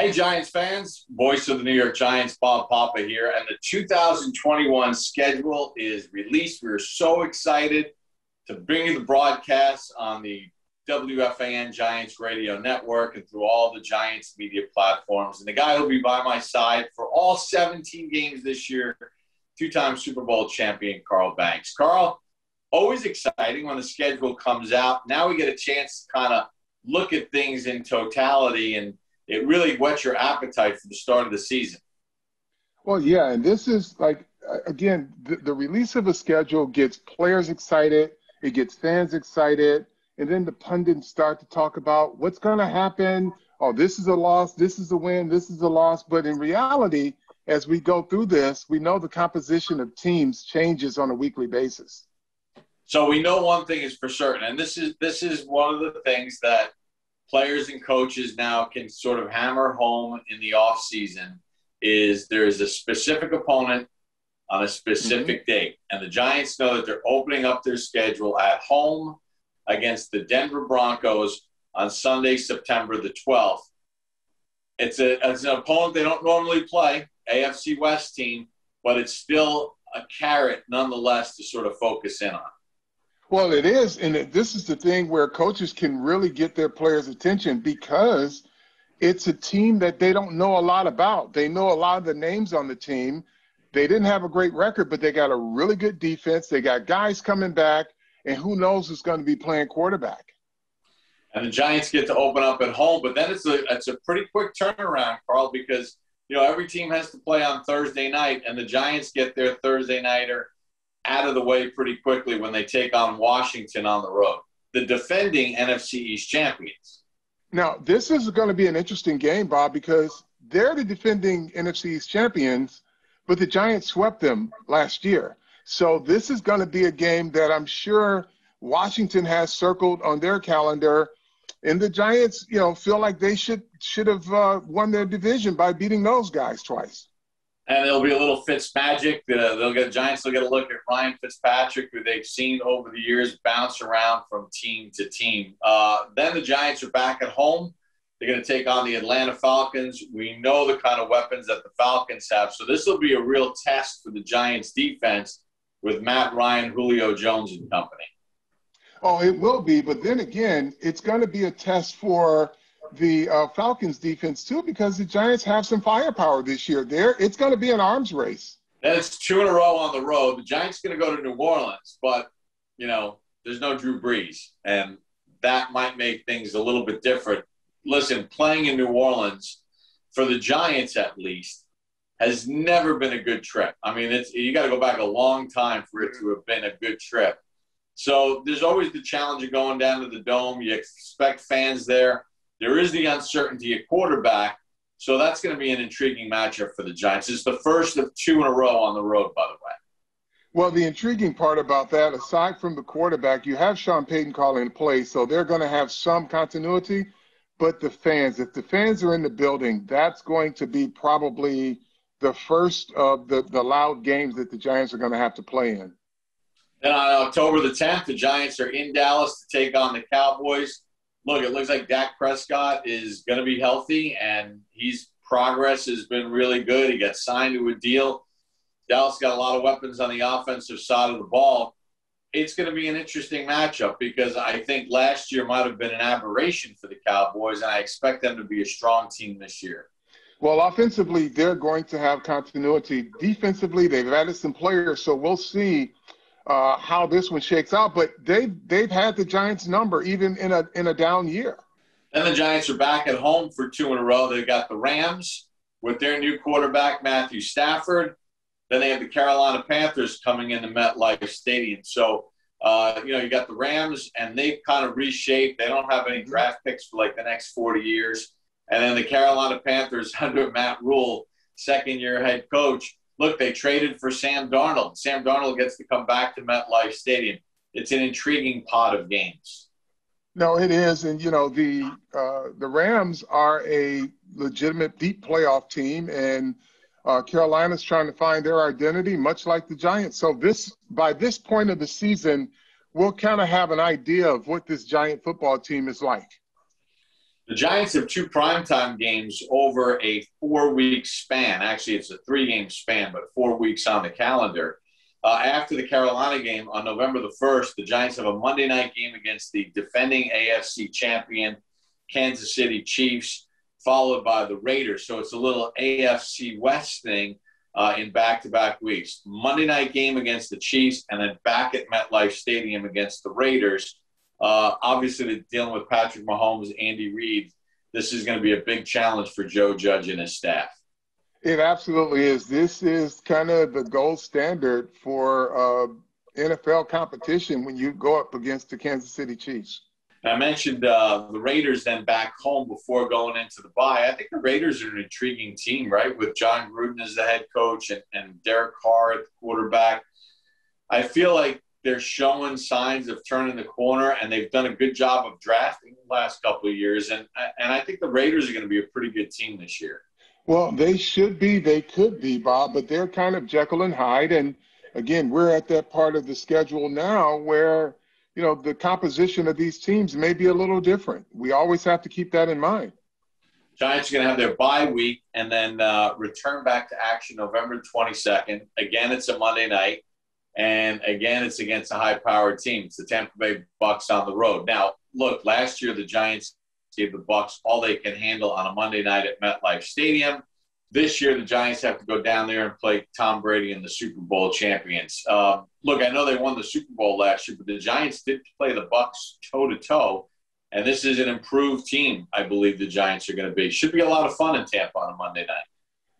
Hey, Giants fans, voice of the New York Giants, Bob Papa here, and the 2021 schedule is released. We're so excited to bring you the broadcast on the WFAN Giants Radio Network and through all the Giants media platforms. And the guy who'll be by my side for all 17 games this year, two-time Super Bowl champion Carl Banks. Carl, always exciting when the schedule comes out. Now we get a chance to kind of look at things in totality, and it really whets your appetite for the start of the season. Well, yeah, and this is like, again, the release of a schedule gets players excited, it gets fans excited, and then the pundits start to talk about what's going to happen. Oh, this is a loss, this is a win, this is a loss. But in reality, as we go through this, we know the composition of teams changes on a weekly basis. So we know one thing is for certain, and this is one of the things that players and coaches now can sort of hammer home in the offseason is there is a specific opponent on a specific date. And the Giants know that they're opening up their schedule at home against the Denver Broncos on Sunday, September the 12th. It's an opponent they don't normally play, AFC West team, but it's still a carrot nonetheless to sort of focus in on. Well, it is, and this is the thing where coaches can really get their players' attention because it's a team that they don't know a lot about. They know a lot of the names on the team. They didn't have a great record, but they got a really good defense. They got guys coming back, and who knows who's going to be playing quarterback. And the Giants get to open up at home, but then it's a pretty quick turnaround, Carl, because, you know, every team has to play on Thursday night, and the Giants get their Thursday nighter out of the way pretty quickly when they take on Washington on the road, the defending NFC East champions. Now, this is going to be an interesting game, Bob, because they're the defending NFC East champions, but the Giants swept them last year. So this is going to be a game that I'm sure Washington has circled on their calendar, and the Giants, you know, feel like they should have won their division by beating those guys twice. And it'll be a little Fitz magic. Giants will get a look at Ryan Fitzpatrick, who they've seen over the years bounce around from team to team. Then the Giants are back at home. They're going to take on the Atlanta Falcons. We know the kind of weapons that the Falcons have. So this will be a real test for the Giants defense with Matt Ryan, Julio Jones, and company. Oh, it will be. But then again, it's going to be a test for the Falcons defense too, because the Giants have some firepower this year. It's going to be an arms race. That's two in a row on the road. The Giants going to go to New Orleans, but, you know, there's no Drew Brees, and that might make things a little bit different. Listen, playing in New Orleans, for the Giants at least, has never been a good trip. I mean, you got to go back a long time for it to have been a good trip. So there's always the challenge of going down to the Dome. You expect fans there. There is the uncertainty at quarterback, so that's going to be an intriguing matchup for the Giants. It's the first of two in a row on the road, by the way. Well, the intriguing part about that, aside from the quarterback, you have Sean Payton calling play, so they're going to have some continuity. But the fans, if the fans are in the building, that's going to be probably the first of the loud games that the Giants are going to have to play in. And on October the 10th, the Giants are in Dallas to take on the Cowboys. Look, it looks like Dak Prescott is going to be healthy, and his progress has been really good. He got signed to a deal. Dallas got a lot of weapons on the offensive side of the ball. It's going to be an interesting matchup because I think last year might have been an aberration for the Cowboys, and I expect them to be a strong team this year. Well, offensively, they're going to have continuity. Defensively, they've added some players, so we'll see how this one shakes out, but they've had the Giants number even in a down year. And the Giants are back at home for two in a row. They've got the Rams with their new quarterback, Matthew Stafford. Then they have the Carolina Panthers coming into MetLife Stadium. So, you know, you got the Rams, and they've kind of reshaped. They don't have any draft picks for like the next 40 years. And then the Carolina Panthers under Matt Rule, second-year head coach. Look, they traded for Sam Darnold. Sam Darnold gets to come back to MetLife Stadium. It's an intriguing pot of games. No, it is. And, you know, the Rams are a legitimate deep playoff team, and Carolina's trying to find their identity, much like the Giants. So by this point of the season, we'll kind of have an idea of what this Giant football team is like. The Giants have two primetime games over a 4-week span. Actually, it's a 3-game span, but 4 weeks on the calendar. After the Carolina game on November the 1st, the Giants have a Monday night game against the defending AFC champion, Kansas City Chiefs, followed by the Raiders. So it's a little AFC West thing in back-to-back weeks. Monday night game against the Chiefs and then back at MetLife Stadium against the Raiders. Obviously, they're dealing with Patrick Mahomes, Andy Reid. This is going to be a big challenge for Joe Judge and his staff. It absolutely is. This is kind of the gold standard for NFL competition when you go up against the Kansas City Chiefs. I mentioned the Raiders then back home before going into the bye. I think the Raiders are an intriguing team, right, with John Gruden as the head coach and Derek Carr at the quarterback. I feel like they're showing signs of turning the corner, and they've done a good job of drafting the last couple of years. And I think the Raiders are going to be a pretty good team this year. Well, they should be. They could be, Bob, but they're kind of Jekyll and Hyde. And, again, we're at that part of the schedule now where – you know, the composition of these teams may be a little different. We always have to keep that in mind. Giants are going to have their bye week and then return back to action November 22nd. Again, it's a Monday night. And again, it's against a high-powered team. It's the Tampa Bay Bucks on the road. Now, look, last year the Giants gave the Bucks all they could handle on a Monday night at MetLife Stadium. This year, the Giants have to go down there and play Tom Brady and the Super Bowl champions. Look, I know they won the Super Bowl last year, but the Giants did play the Bucs toe-to-toe, and this is an improved team, I believe the Giants are going to be. Should be a lot of fun in Tampa on a Monday night.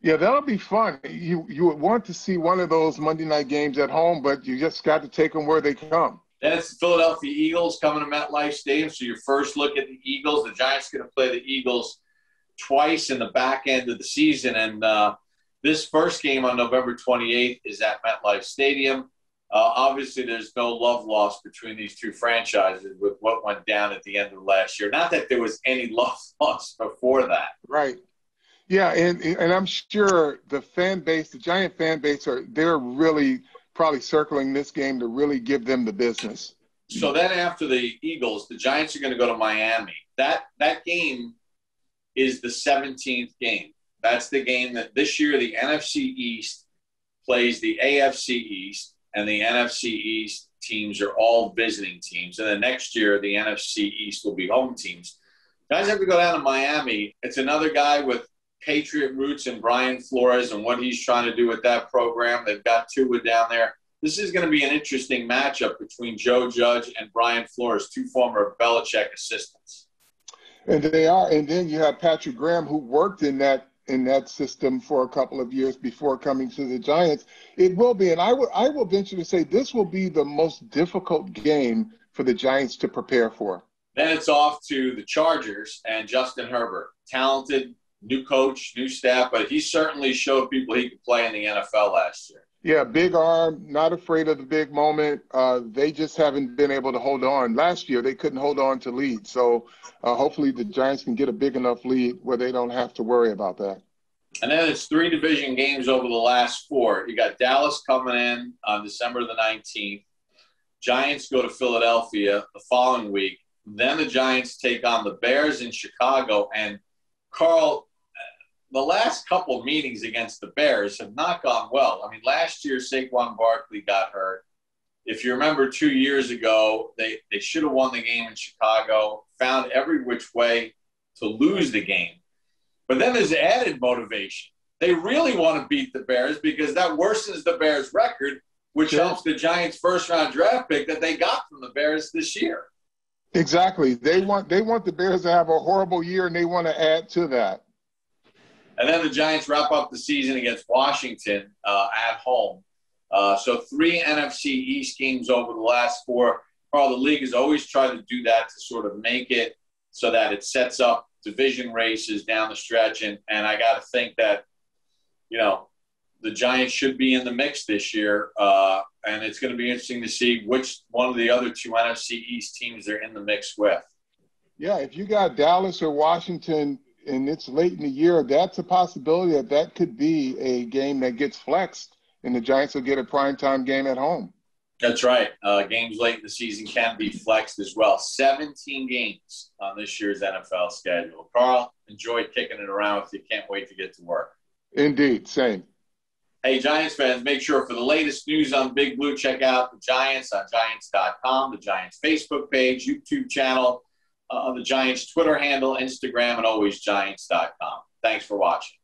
Yeah, that'll be fun. You would want to see one of those Monday night games at home, but you just got to take them where they come. Then it's the Philadelphia Eagles coming to MetLife Stadium, so your first look at the Eagles. The Giants are going to play the Eagles twice in the back end of the season. And this first game on November 28th is at MetLife Stadium. Obviously, there's no love lost between these two franchises with what went down at the end of last year. Not that there was any love lost before that. Right. Yeah, and I'm sure the fan base, the Giant fan base, they're really probably circling this game to really give them the business. So then after the Eagles, the Giants are going to go to Miami. That game is the 17th game. That's the game that this year the NFC East plays the AFC East, and the NFC East teams are all visiting teams. And then next year the NFC East will be home teams. Guys have to go down to Miami. It's another guy with Patriot roots and Brian Flores and what he's trying to do with that program. They've got Tua down there. This is going to be an interesting matchup between Joe Judge and Brian Flores, two former Belichick assistants. And they are. And then you have Patrick Graham, who worked in that system for a couple of years before coming to the Giants. It will be, and I will venture to say this will be the most difficult game for the Giants to prepare for. Then it's off to the Chargers and Justin Herbert. Talented, new coach, new staff, but he certainly showed people he could play in the NFL last year. Yeah, big arm, not afraid of the big moment. They just haven't been able to hold on. Last year, they couldn't hold on to lead. So hopefully the Giants can get a big enough lead where they don't have to worry about that. And then it's 3 division games over the last 4. You got Dallas coming in on December the 19th. Giants go to Philadelphia the following week. Then the Giants take on the Bears in Chicago. And, Carl, the last couple of meetings against the Bears have not gone well. I mean, last year Saquon Barkley got hurt. If you remember 2 years ago, they should have won the game in Chicago, found every which way to lose the game. But then there's added motivation. They really want to beat the Bears because that worsens the Bears' record, which helps the Giants' first-round draft pick that they got from the Bears this year. Exactly. They want the Bears to have a horrible year, and they want to add to that. And then the Giants wrap up the season against Washington at home. So 3 NFC East games over the last 4. Carl, the league has always tried to do that to sort of make it so that it sets up division races down the stretch. And I got to think that, you know, the Giants should be in the mix this year. And it's going to be interesting to see which one of the other 2 NFC East teams they're in the mix with. Yeah, if you got Dallas or Washington – and it's late in the year, that's a possibility that could be a game that gets flexed, and the Giants will get a primetime game at home. That's right. Games late in the season can be flexed as well. 17 games on this year's NFL schedule. Carl, enjoyed kicking it around with you. Can't wait to get to work. Indeed, same. Hey, Giants fans, make sure for the latest news on Big Blue, check out the Giants on Giants.com, the Giants Facebook page, YouTube channel, the Giants Twitter handle, Instagram, and always Giants.com. Thanks for watching.